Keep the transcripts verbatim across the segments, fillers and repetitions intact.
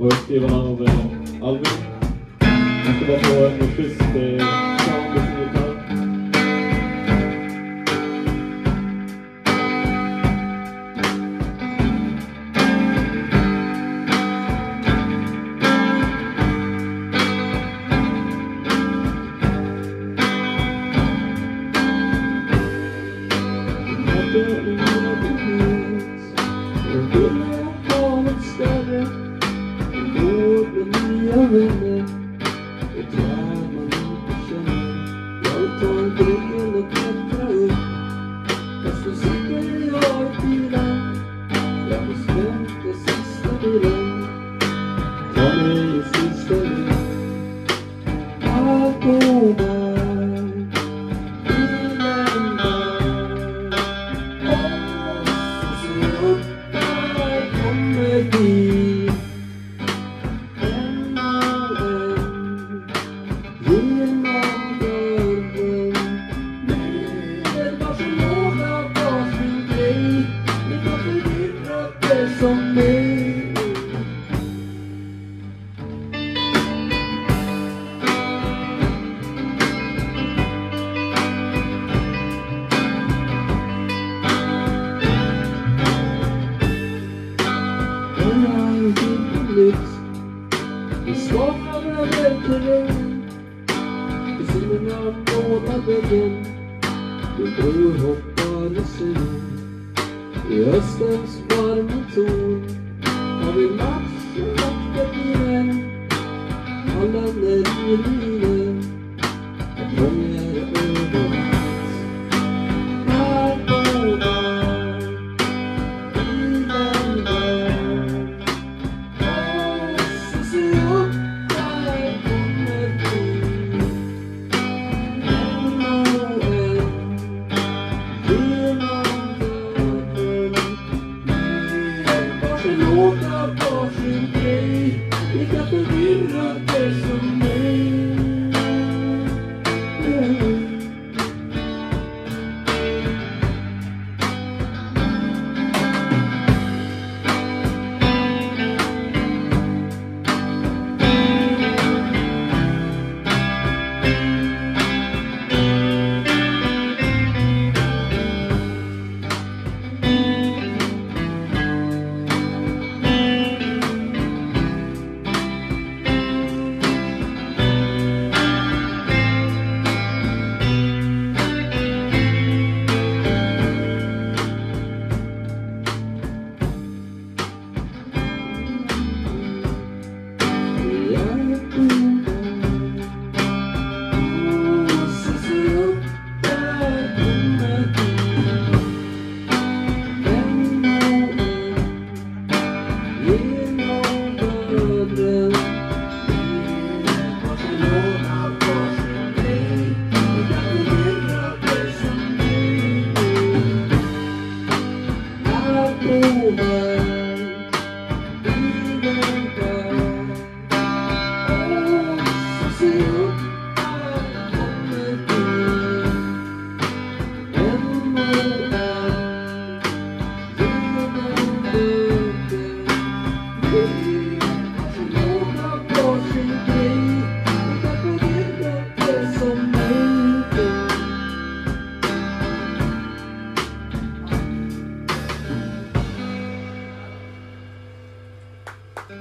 och skriven av eh, Alvin. Jag ska bara få en schysst eh, sound i sin gitarr.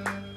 Thank you.